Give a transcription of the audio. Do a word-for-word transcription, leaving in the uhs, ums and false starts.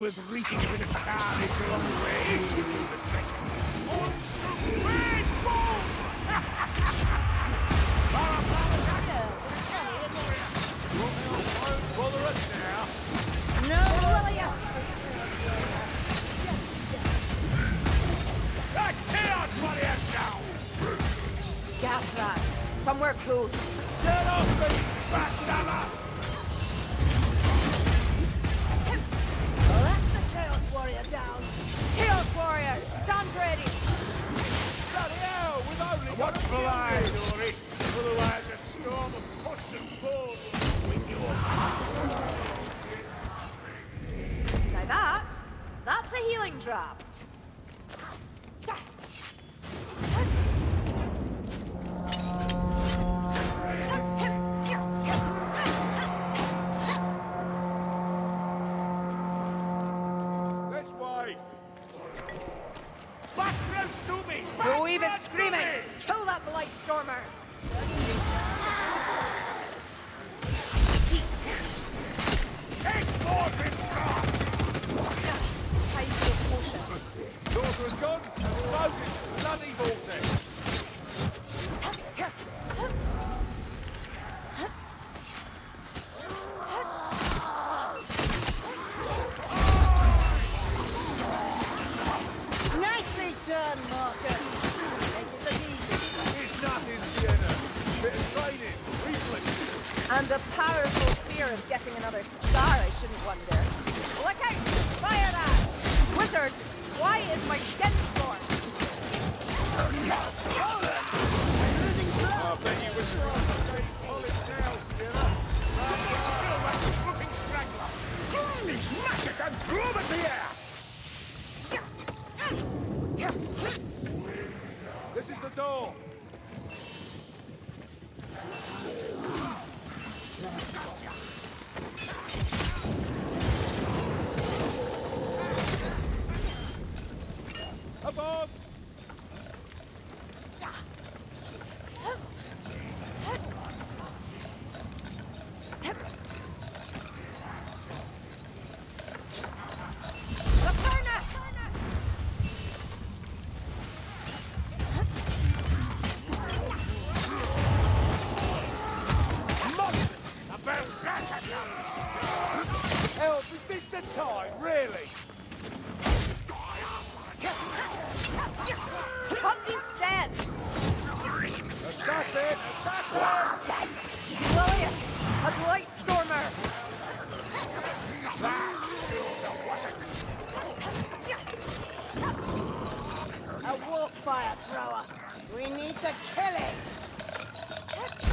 was reeking with carnage along the way. You should do the trick. On the red bull! Far won't bother us now. No, will ya? That chaos money us now! Gas rat, somewhere close. Get off me, Blightstormer! Warrior down. Chaos Warrior, stand ready. Bloody hell, we've only got a few days, Dory. Otherwise a storm of push and pull will win you up. Now that, that's a healing draft. Blightstormer! Seek! It's Morgan Rock! Time for caution. Yours was gone, and so did bloody vortex. Nicely done, Morgan! And a powerful fear of getting another star, I shouldn't wonder. Look out! Fire that! Wizard, why is my skin scorn? I'm losing blood! Oh, thank you, Wizard. All its nails, Skinner. Still like a looking straggler. He's magic and groove at the air! This is the door. Above! Fire thrower. We need to kill it.